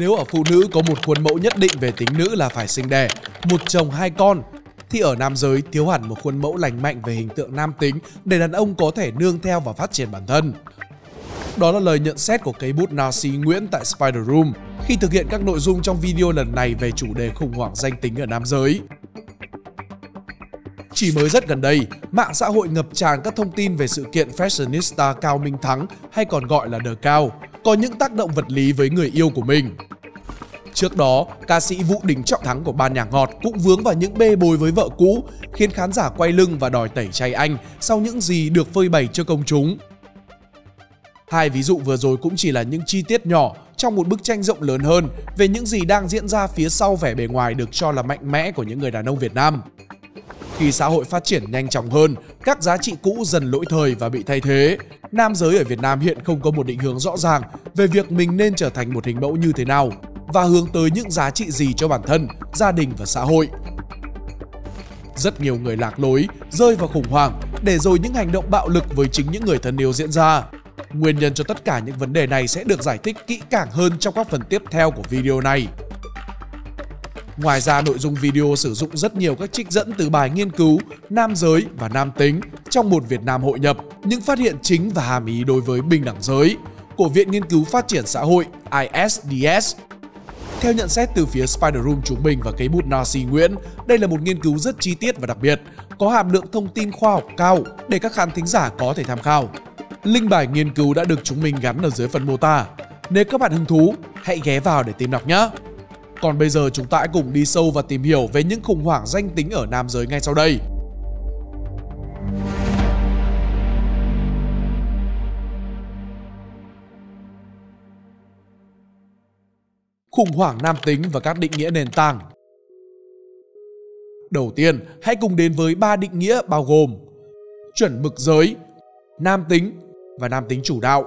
Nếu ở phụ nữ có một khuôn mẫu nhất định về tính nữ là phải sinh đẻ, một chồng hai con, thì ở nam giới thiếu hẳn một khuôn mẫu lành mạnh về hình tượng nam tính để đàn ông có thể nương theo và phát triển bản thân. Đó là lời nhận xét của cây bút Narcy Nguyen tại Spiderum khi thực hiện các nội dung trong video lần này về chủ đề khủng hoảng danh tính ở nam giới. Chỉ mới rất gần đây, mạng xã hội ngập tràn các thông tin về sự kiện fashionista Cao Minh Thắng, hay còn gọi là The Cao, có những tác động vật lý với người yêu của mình. Trước đó, ca sĩ Vũ Đình Trọng Thắng của ban nhạc ngọt cũng vướng vào những bê bối với vợ cũ, khiến khán giả quay lưng và đòi tẩy chay anh sau những gì được phơi bày trước công chúng. Hai ví dụ vừa rồi cũng chỉ là những chi tiết nhỏ trong một bức tranh rộng lớn hơn về những gì đang diễn ra phía sau vẻ bề ngoài được cho là mạnh mẽ của những người đàn ông Việt Nam. Khi xã hội phát triển nhanh chóng hơn, các giá trị cũ dần lỗi thời và bị thay thế. Nam giới ở Việt Nam hiện không có một định hướng rõ ràng về việc mình nên trở thành một hình mẫu như thế nào và hướng tới những giá trị gì cho bản thân, gia đình và xã hội. Rất nhiều người lạc lối, rơi vào khủng hoảng để rồi những hành động bạo lực với chính những người thân yêu diễn ra. Nguyên nhân cho tất cả những vấn đề này sẽ được giải thích kỹ càng hơn trong các phần tiếp theo của video này. Ngoài ra, nội dung video sử dụng rất nhiều các trích dẫn từ bài nghiên cứu Nam giới và nam tính trong một Việt Nam hội nhập, những phát hiện chính và hàm ý đối với bình đẳng giới của Viện Nghiên cứu Phát triển Xã hội ISDS. Theo nhận xét từ phía Spiderum chúng mình và cây bút Narcy Nguyễn, đây là một nghiên cứu rất chi tiết và đặc biệt, có hàm lượng thông tin khoa học cao để các khán thính giả có thể tham khảo. Link bài nghiên cứu đã được chúng mình gắn ở dưới phần mô tả. Nếu các bạn hứng thú, hãy ghé vào để tìm đọc nhé! Còn bây giờ chúng ta hãy cùng đi sâu và tìm hiểu về những khủng hoảng danh tính ở nam giới ngay sau đây. Khủng hoảng nam tính và các định nghĩa nền tảng. Đầu tiên, hãy cùng đến với 3 định nghĩa bao gồm chuẩn mực giới, nam tính và nam tính chủ đạo.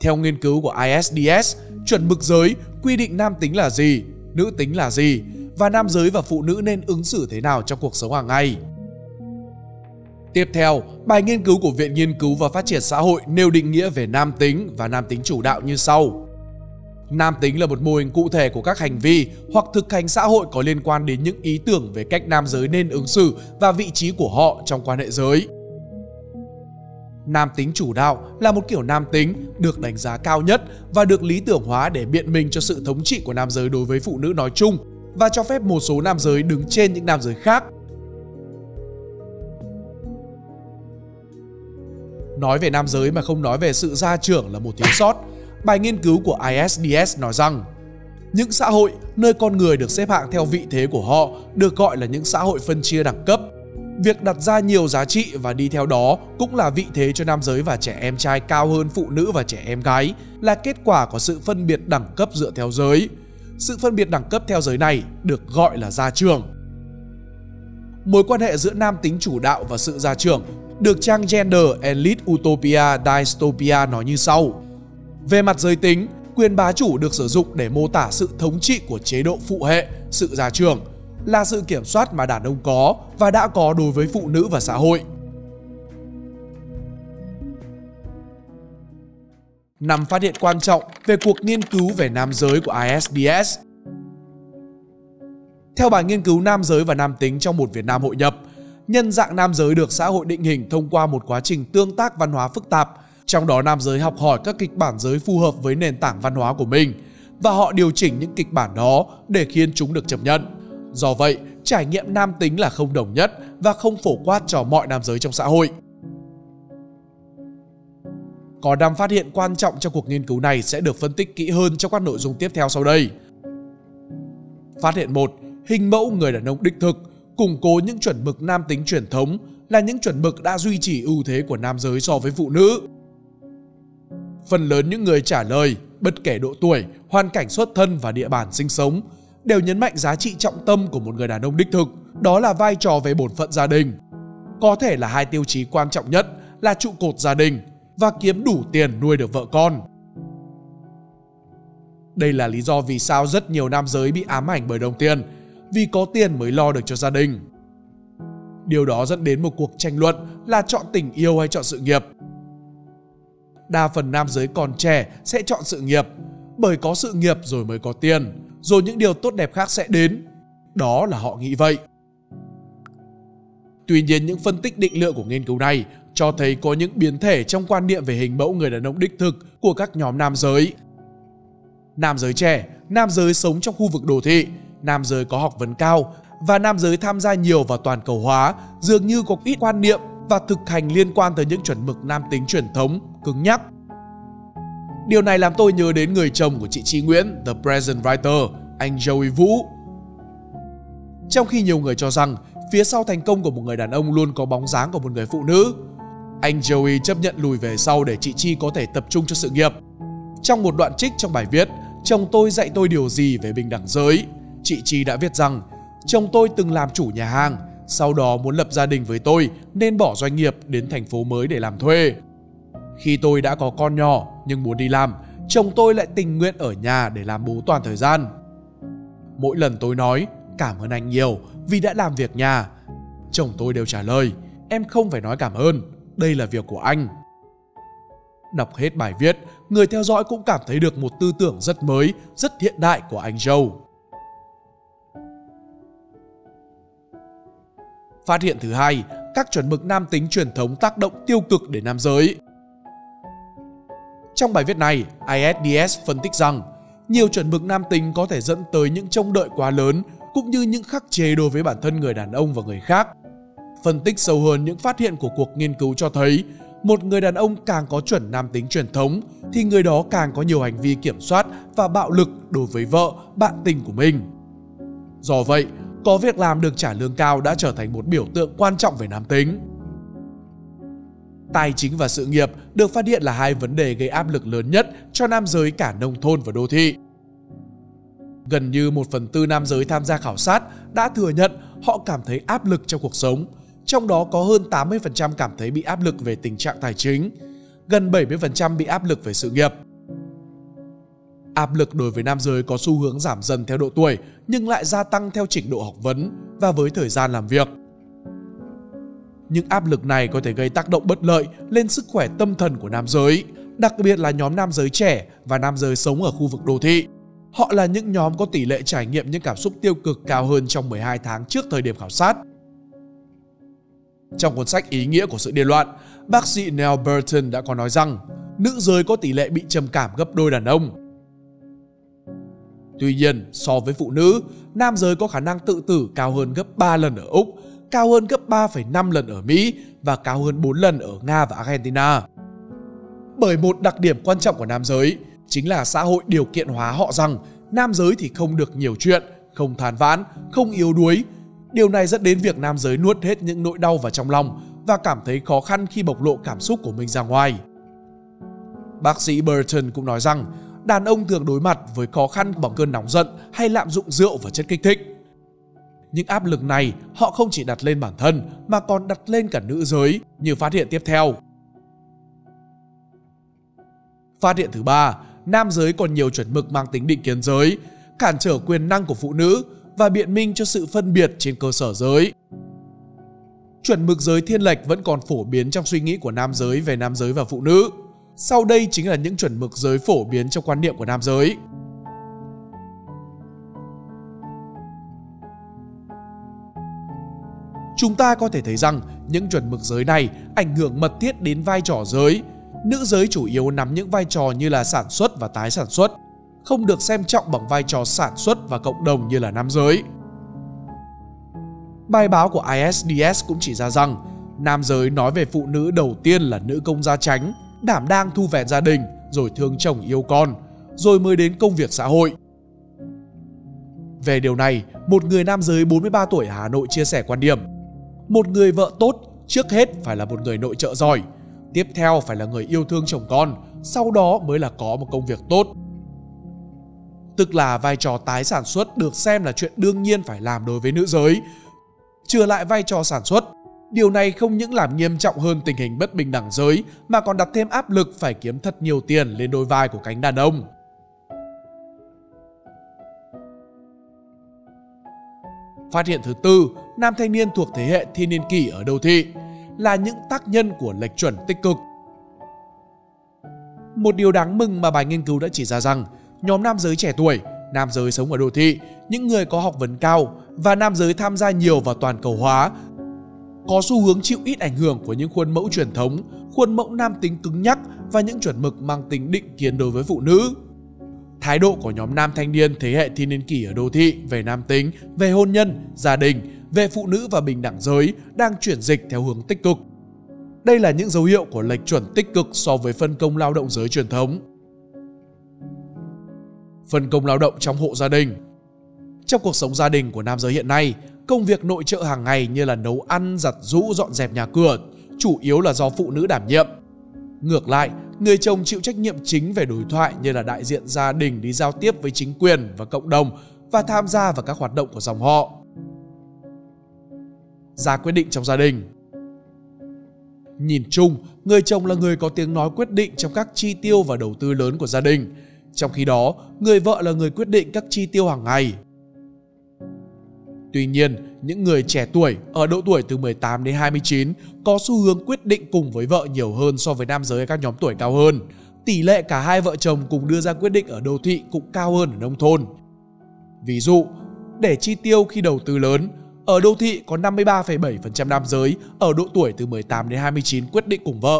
Theo nghiên cứu của ISDS, chuẩn mực giới quy định nam tính là gì, nữ tính là gì và nam giới và phụ nữ nên ứng xử thế nào trong cuộc sống hàng ngày. Tiếp theo, bài nghiên cứu của Viện Nghiên cứu và Phát triển Xã hội nêu định nghĩa về nam tính và nam tính chủ đạo như sau. Nam tính là một mô hình cụ thể của các hành vi hoặc thực hành xã hội có liên quan đến những ý tưởng về cách nam giới nên ứng xử và vị trí của họ trong quan hệ giới. Nam tính chủ đạo là một kiểu nam tính được đánh giá cao nhất và được lý tưởng hóa để biện minh cho sự thống trị của nam giới đối với phụ nữ nói chung và cho phép một số nam giới đứng trên những nam giới khác. Nói về nam giới mà không nói về sự gia trưởng là một thiếu sót. Bài nghiên cứu của ISDS nói rằng những xã hội nơi con người được xếp hạng theo vị thế của họ được gọi là những xã hội phân chia đẳng cấp. Việc đặt ra nhiều giá trị và đi theo đó cũng là vị thế cho nam giới và trẻ em trai cao hơn phụ nữ và trẻ em gái là kết quả của sự phân biệt đẳng cấp dựa theo giới. Sự phân biệt đẳng cấp theo giới này được gọi là gia trưởng. Mối quan hệ giữa nam tính chủ đạo và sự gia trưởng được trang Gender and Lead Utopia Dystopia nói như sau. Về mặt giới tính, quyền bá chủ được sử dụng để mô tả sự thống trị của chế độ phụ hệ, sự gia trưởng là sự kiểm soát mà đàn ông có và đã có đối với phụ nữ và xã hội. Năm phát hiện quan trọng về cuộc nghiên cứu về nam giới của ISDS. Theo bài nghiên cứu nam giới và nam tính trong một Việt Nam hội nhập, nhân dạng nam giới được xã hội định hình thông qua một quá trình tương tác văn hóa phức tạp, trong đó nam giới học hỏi các kịch bản giới phù hợp với nền tảng văn hóa của mình và họ điều chỉnh những kịch bản đó để khiến chúng được chấp nhận. Do vậy, trải nghiệm nam tính là không đồng nhất và không phổ quát cho mọi nam giới trong xã hội. Có 5 phát hiện quan trọng trong cuộc nghiên cứu này sẽ được phân tích kỹ hơn trong các nội dung tiếp theo sau đây. Phát hiện 1. Hình mẫu người đàn ông đích thực, củng cố những chuẩn mực nam tính truyền thống là những chuẩn mực đã duy trì ưu thế của nam giới so với phụ nữ. Phần lớn những người trả lời, bất kể độ tuổi, hoàn cảnh xuất thân và địa bàn sinh sống, đều nhấn mạnh giá trị trọng tâm của một người đàn ông đích thực, đó là vai trò về bổn phận gia đình. Có thể là hai tiêu chí quan trọng nhất là trụ cột gia đình và kiếm đủ tiền nuôi được vợ con. Đây là lý do vì sao rất nhiều nam giới bị ám ảnh bởi đồng tiền, vì có tiền mới lo được cho gia đình. Điều đó dẫn đến một cuộc tranh luận là chọn tình yêu hay chọn sự nghiệp. Đa phần nam giới còn trẻ sẽ chọn sự nghiệp. bởi có sự nghiệp rồi mới có tiền, rồi những điều tốt đẹp khác sẽ đến. Đó là họ nghĩ vậy. Tuy nhiên, những phân tích định lượng của nghiên cứu này cho thấy có những biến thể trong quan niệm về hình mẫu người đàn ông đích thực của các nhóm nam giới. Nam giới trẻ, nam giới sống trong khu vực đô thị, nam giới có học vấn cao và nam giới tham gia nhiều vào toàn cầu hóa dường như có ít quan niệm và thực hành liên quan tới những chuẩn mực nam tính truyền thống, cứng nhắc. Điều này làm tôi nhớ đến người chồng của chị Chi Nguyen, The Present Writer, anh Joey Vũ. Trong khi nhiều người cho rằng phía sau thành công của một người đàn ông luôn có bóng dáng của một người phụ nữ, anh Joey chấp nhận lùi về sau để chị Chi có thể tập trung cho sự nghiệp. Trong một đoạn trích trong bài viết "Chồng tôi dạy tôi điều gì về bình đẳng giới", chị Chi đã viết rằng chồng tôi từng làm chủ nhà hàng, sau đó muốn lập gia đình với tôi nên bỏ doanh nghiệp đến thành phố mới để làm thuê. Khi tôi đã có con nhỏ nhưng muốn đi làm, chồng tôi lại tình nguyện ở nhà để làm bố toàn thời gian. Mỗi lần tôi nói cảm ơn anh nhiều vì đã làm việc nhà, chồng tôi đều trả lời em không phải nói cảm ơn, đây là việc của anh. Đọc hết bài viết, người theo dõi cũng cảm thấy được một tư tưởng rất mới, rất hiện đại của anh Joe. Phát hiện thứ hai, các chuẩn mực nam tính truyền thống tác động tiêu cực đến nam giới. Trong bài viết này, ISDS phân tích rằng nhiều chuẩn mực nam tính có thể dẫn tới những trông đợi quá lớn cũng như những khắc chế đối với bản thân người đàn ông và người khác. Phân tích sâu hơn, những phát hiện của cuộc nghiên cứu cho thấy một người đàn ông càng có chuẩn nam tính truyền thống thì người đó càng có nhiều hành vi kiểm soát và bạo lực đối với vợ, bạn tình của mình. Do vậy, có việc làm được trả lương cao đã trở thành một biểu tượng quan trọng về nam tính. Tài chính và sự nghiệp được phát hiện là hai vấn đề gây áp lực lớn nhất cho nam giới cả nông thôn và đô thị. Gần như 1/4 nam giới tham gia khảo sát đã thừa nhận họ cảm thấy áp lực trong cuộc sống, trong đó có hơn 80% cảm thấy bị áp lực về tình trạng tài chính, gần 70% bị áp lực về sự nghiệp. Áp lực đối với nam giới có xu hướng giảm dần theo độ tuổi nhưng lại gia tăng theo trình độ học vấn và với thời gian làm việc. Những áp lực này có thể gây tác động bất lợi lên sức khỏe tâm thần của nam giới, đặc biệt là nhóm nam giới trẻ và nam giới sống ở khu vực đô thị. Họ là những nhóm có tỷ lệ trải nghiệm những cảm xúc tiêu cực cao hơn trong 12 tháng trước thời điểm khảo sát. Trong cuốn sách Ý nghĩa của sự điên loạn, bác sĩ Neil Burton đã có nói rằng nữ giới có tỷ lệ bị trầm cảm gấp đôi đàn ông. Tuy nhiên, so với phụ nữ, nam giới có khả năng tự tử cao hơn gấp 3 lần ở Úc, cao hơn gấp 3,5 lần ở Mỹ và cao hơn 4 lần ở Nga và Argentina. Bởi một đặc điểm quan trọng của nam giới chính là xã hội điều kiện hóa họ rằng nam giới thì không được nhiều chuyện, không than vãn, không yếu đuối. Điều này dẫn đến việc nam giới nuốt hết những nỗi đau vào trong lòng và cảm thấy khó khăn khi bộc lộ cảm xúc của mình ra ngoài. Bác sĩ Burton cũng nói rằng đàn ông thường đối mặt với khó khăn bằng cơn nóng giận hay lạm dụng rượu và chất kích thích. Những áp lực này họ không chỉ đặt lên bản thân mà còn đặt lên cả nữ giới, như phát hiện tiếp theo. Phát hiện thứ ba, nam giới còn nhiều chuẩn mực mang tính định kiến giới, cản trở quyền năng của phụ nữ và biện minh cho sự phân biệt trên cơ sở giới. Chuẩn mực giới thiên lệch vẫn còn phổ biến trong suy nghĩ của nam giới về nam giới và phụ nữ. Sau đây chính là những chuẩn mực giới phổ biến trong quan niệm của nam giới. Chúng ta có thể thấy rằng những chuẩn mực giới này ảnh hưởng mật thiết đến vai trò giới. Nữ giới chủ yếu nắm những vai trò như là sản xuất và tái sản xuất, không được xem trọng bằng vai trò sản xuất và cộng đồng như là nam giới. Bài báo của ISDS cũng chỉ ra rằng nam giới nói về phụ nữ đầu tiên là nữ công gia chánh, đảm đang thu vẹn gia đình, rồi thương chồng yêu con, rồi mới đến công việc xã hội. Về điều này, một người nam giới 43 tuổi ở Hà Nội chia sẻ quan điểm: một người vợ tốt trước hết phải là một người nội trợ giỏi, tiếp theo phải là người yêu thương chồng con, sau đó mới là có một công việc tốt. Tức là vai trò tái sản xuất được xem là chuyện đương nhiên phải làm đối với nữ giới, trừ lại vai trò sản xuất. Điều này không những làm nghiêm trọng hơn tình hình bất bình đẳng giới mà còn đặt thêm áp lực phải kiếm thật nhiều tiền lên đôi vai của cánh đàn ông. Phát hiện thứ tư, nam thanh niên thuộc thế hệ thiên niên kỷ ở đô thị là những tác nhân của lệch chuẩn tích cực. Một điều đáng mừng mà bài nghiên cứu đã chỉ ra rằng nhóm nam giới trẻ tuổi, nam giới sống ở đô thị, những người có học vấn cao và nam giới tham gia nhiều vào toàn cầu hóa, có xu hướng chịu ít ảnh hưởng của những khuôn mẫu truyền thống, khuôn mẫu nam tính cứng nhắc và những chuẩn mực mang tính định kiến đối với phụ nữ. Thái độ của nhóm nam thanh niên thế hệ thiên niên kỷ ở đô thị về nam tính, về hôn nhân, gia đình, về phụ nữ và bình đẳng giới đang chuyển dịch theo hướng tích cực. Đây là những dấu hiệu của lệch chuẩn tích cực so với phân công lao động giới truyền thống. Phân công lao động trong hộ gia đình. Trong cuộc sống gia đình của nam giới hiện nay, công việc nội trợ hàng ngày như là nấu ăn, giặt giũ, dọn dẹp nhà cửa chủ yếu là do phụ nữ đảm nhiệm. Ngược lại, người chồng chịu trách nhiệm chính về đối thoại như là đại diện gia đình đi giao tiếp với chính quyền và cộng đồng và tham gia vào các hoạt động của dòng họ. Ra quyết định trong gia đình. Nhìn chung, người chồng là người có tiếng nói quyết định trong các chi tiêu và đầu tư lớn của gia đình. Trong khi đó, người vợ là người quyết định các chi tiêu hàng ngày. Tuy nhiên, những người trẻ tuổi ở độ tuổi từ 18 đến 29 có xu hướng quyết định cùng với vợ nhiều hơn so với nam giới ở các nhóm tuổi cao hơn. Tỷ lệ cả hai vợ chồng cùng đưa ra quyết định ở đô thị cũng cao hơn ở nông thôn. Ví dụ, để chi tiêu khi đầu tư lớn, ở đô thị có 53,7% nam giới ở độ tuổi từ 18 đến 29 quyết định cùng vợ,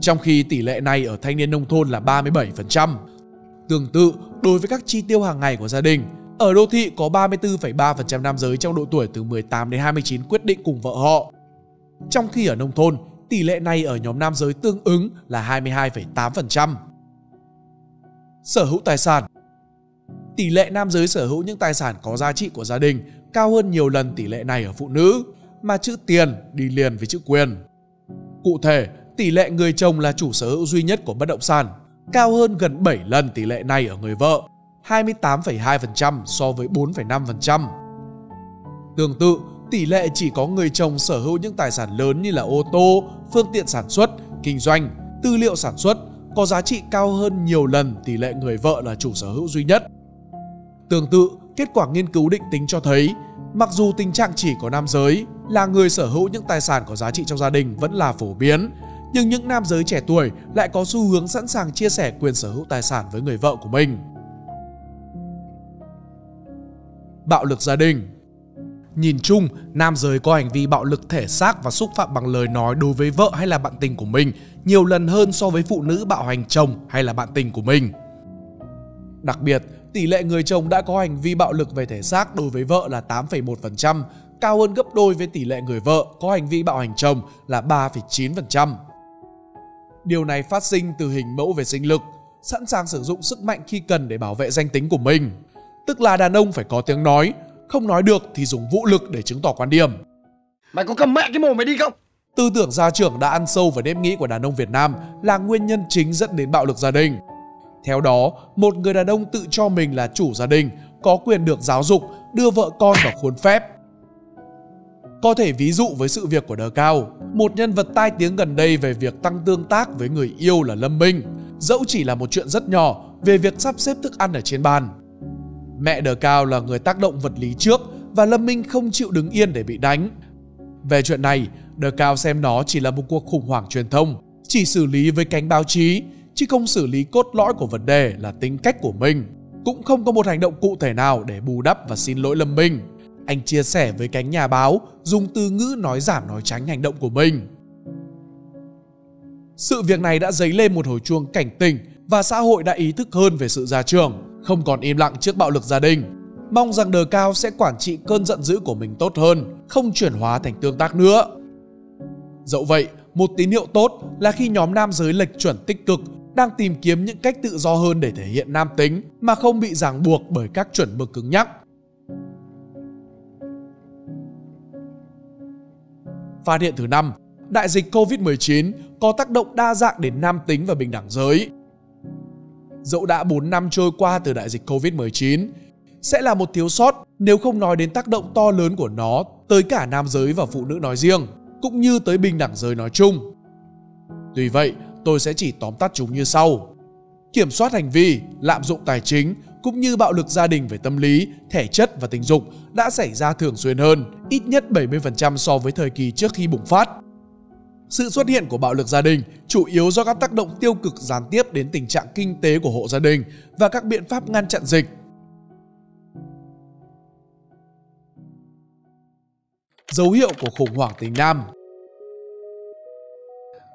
trong khi tỷ lệ này ở thanh niên nông thôn là 37%. Tương tự, đối với các chi tiêu hàng ngày của gia đình, ở đô thị có 34,3% nam giới trong độ tuổi từ 18 đến 29 quyết định cùng vợ họ. Trong khi ở nông thôn, tỷ lệ này ở nhóm nam giới tương ứng là 22,8%. Sở hữu tài sản. Tỷ lệ nam giới sở hữu những tài sản có giá trị của gia đình cao hơn nhiều lần tỷ lệ này ở phụ nữ, mà chữ tiền đi liền với chữ quyền. Cụ thể, tỷ lệ người chồng là chủ sở hữu duy nhất của bất động sản cao hơn gần 7 lần tỷ lệ này ở người vợ, 28,2% so với 4,5%. Tương tự, tỷ lệ chỉ có người chồng sở hữu những tài sản lớn như là ô tô, phương tiện sản xuất, kinh doanh, tư liệu sản xuất có giá trị cao hơn nhiều lần tỷ lệ người vợ là chủ sở hữu duy nhất. Tương tự, kết quả nghiên cứu định tính cho thấy, mặc dù tình trạng chỉ có nam giới là người sở hữu những tài sản có giá trị trong gia đình vẫn là phổ biến, nhưng những nam giới trẻ tuổi lại có xu hướng sẵn sàng chia sẻ quyền sở hữu tài sản với người vợ của mình. Bạo lực gia đình. Nhìn chung, nam giới có hành vi bạo lực thể xác và xúc phạm bằng lời nói đối với vợ hay là bạn tình của mình nhiều lần hơn so với phụ nữ bạo hành chồng hay là bạn tình của mình. Đặc biệt, tỷ lệ người chồng đã có hành vi bạo lực về thể xác đối với vợ là 8,1%, cao hơn gấp đôi với tỷ lệ người vợ có hành vi bạo hành chồng là 3,9%. Điều này phát sinh từ hình mẫu về sinh lực, sẵn sàng sử dụng sức mạnh khi cần để bảo vệ danh tính của mình. Tức là đàn ông phải có tiếng nói, không nói được thì dùng vũ lực để chứng tỏ quan điểm. Mày có cầm mẹ cái mồm mày đi không? Tư tưởng gia trưởng đã ăn sâu vào nếp nghĩ của đàn ông Việt Nam là nguyên nhân chính dẫn đến bạo lực gia đình. Theo đó, một người đàn ông tự cho mình là chủ gia đình, có quyền được giáo dục, đưa vợ con vào khuôn phép. Có thể ví dụ với sự việc của The Cao, một nhân vật tai tiếng gần đây về việc tăng tương tác với người yêu là Lâm Minh, dẫu chỉ là một chuyện rất nhỏ về việc sắp xếp thức ăn ở trên bàn. Mẹ The Cao là người tác động vật lý trước và Lâm Minh không chịu đứng yên để bị đánh. Về chuyện này, The Cao xem nó chỉ là một cuộc khủng hoảng truyền thông, chỉ xử lý với cánh báo chí, chứ không xử lý cốt lõi của vấn đề là tính cách của mình. Cũng không có một hành động cụ thể nào để bù đắp và xin lỗi Lâm Minh. Anh chia sẻ với cánh nhà báo, dùng từ ngữ nói giảm nói tránh hành động của mình. Sự việc này đã dấy lên một hồi chuông cảnh tỉnh và xã hội đã ý thức hơn về sự gia trưởng, không còn im lặng trước bạo lực gia đình. Mong rằng The Cao sẽ quản trị cơn giận dữ của mình tốt hơn, không chuyển hóa thành tương tác nữa. Dẫu vậy, một tín hiệu tốt là khi nhóm nam giới lệch chuẩn tích cực đang tìm kiếm những cách tự do hơn để thể hiện nam tính mà không bị ràng buộc bởi các chuẩn mực cứng nhắc. Phát hiện thứ 5, đại dịch Covid-19 có tác động đa dạng đến nam tính và bình đẳng giới. Dẫu đã 4 năm trôi qua từ đại dịch Covid-19, sẽ là một thiếu sót nếu không nói đến tác động to lớn của nó tới cả nam giới và phụ nữ nói riêng, cũng như tới bình đẳng giới nói chung. Tuy vậy, tôi sẽ chỉ tóm tắt chúng như sau. Kiểm soát hành vi, lạm dụng tài chính, cũng như bạo lực gia đình về tâm lý, thể chất và tình dục đã xảy ra thường xuyên hơn, ít nhất 70% so với thời kỳ trước khi bùng phát. Sự xuất hiện của bạo lực gia đình chủ yếu do các tác động tiêu cực gián tiếp đến tình trạng kinh tế của hộ gia đình và các biện pháp ngăn chặn dịch. Dấu hiệu của khủng hoảng tình nam.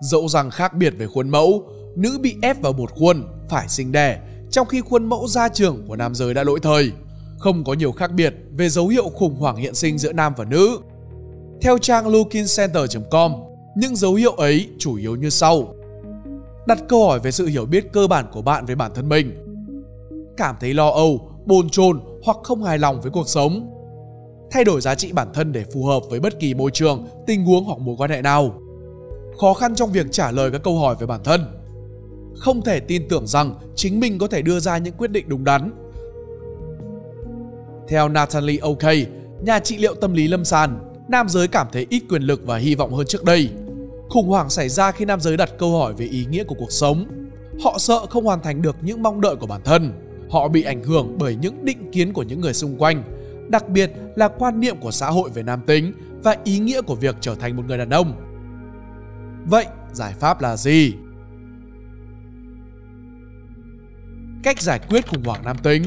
Dẫu rằng khác biệt về khuôn mẫu, nữ bị ép vào một khuôn phải sinh đẻ, trong khi khuôn mẫu gia trưởng của nam giới đã lỗi thời. Không có nhiều khác biệt về dấu hiệu khủng hoảng hiện sinh giữa nam và nữ. Theo trang lookingcenter.com, những dấu hiệu ấy chủ yếu như sau. Đặt câu hỏi về sự hiểu biết cơ bản của bạn về bản thân mình. Cảm thấy lo âu, bồn chồn hoặc không hài lòng với cuộc sống. Thay đổi giá trị bản thân để phù hợp với bất kỳ môi trường, tình huống hoặc mối quan hệ nào. Khó khăn trong việc trả lời các câu hỏi về bản thân. Không thể tin tưởng rằng chính mình có thể đưa ra những quyết định đúng đắn. Theo Nathalie Ok, nhà trị liệu tâm lý lâm sàng, nam giới cảm thấy ít quyền lực và hy vọng hơn trước đây. Khủng hoảng xảy ra khi nam giới đặt câu hỏi về ý nghĩa của cuộc sống. Họ sợ không hoàn thành được những mong đợi của bản thân. Họ bị ảnh hưởng bởi những định kiến của những người xung quanh, đặc biệt là quan niệm của xã hội về nam tính và ý nghĩa của việc trở thành một người đàn ông. Vậy, giải pháp là gì? Cách giải quyết khủng hoảng nam tính.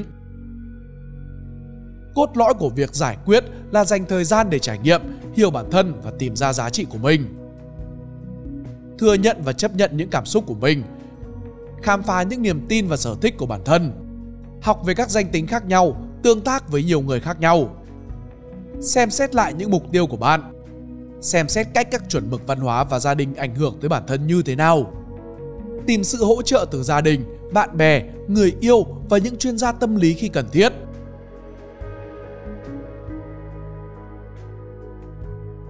Cốt lõi của việc giải quyết là dành thời gian để trải nghiệm, hiểu bản thân và tìm ra giá trị của mình. Thừa nhận và chấp nhận những cảm xúc của mình. Khám phá những niềm tin và sở thích của bản thân. Học về các danh tính khác nhau, tương tác với nhiều người khác nhau. Xem xét lại những mục tiêu của bạn. Xem xét cách các chuẩn mực văn hóa và gia đình ảnh hưởng tới bản thân như thế nào. Tìm sự hỗ trợ từ gia đình, bạn bè, người yêu và những chuyên gia tâm lý khi cần thiết.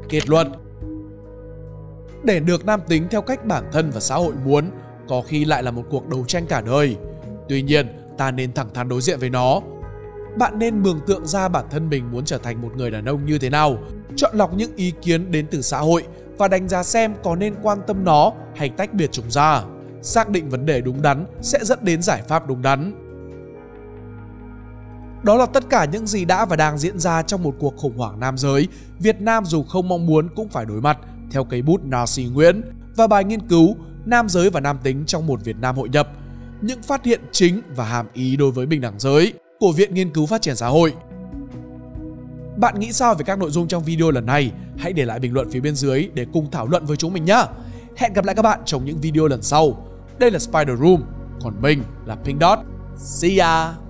Kết luận. Để được nam tính theo cách bản thân và xã hội muốn, có khi lại là một cuộc đấu tranh cả đời. Tuy nhiên, ta nên thẳng thắn đối diện với nó. Bạn nên mường tượng ra bản thân mình muốn trở thành một người đàn ông như thế nào, chọn lọc những ý kiến đến từ xã hội và đánh giá xem có nên quan tâm nó hay tách biệt chúng ra. Xác định vấn đề đúng đắn sẽ dẫn đến giải pháp đúng đắn. Đó là tất cả những gì đã và đang diễn ra trong một cuộc khủng hoảng nam giới, Việt Nam dù không mong muốn cũng phải đối mặt, theo cây bút Narcy Nguyen và bài nghiên cứu Nam giới và nam tính trong một Việt Nam hội nhập, những phát hiện chính và hàm ý đối với bình đẳng giới của Viện Nghiên cứu Phát triển Xã hội. Bạn nghĩ sao về các nội dung trong video lần này? Hãy để lại bình luận phía bên dưới để cùng thảo luận với chúng mình nhé! Hẹn gặp lại các bạn trong những video lần sau. Đây là Spiderum, còn mình là Pink Dot. See ya!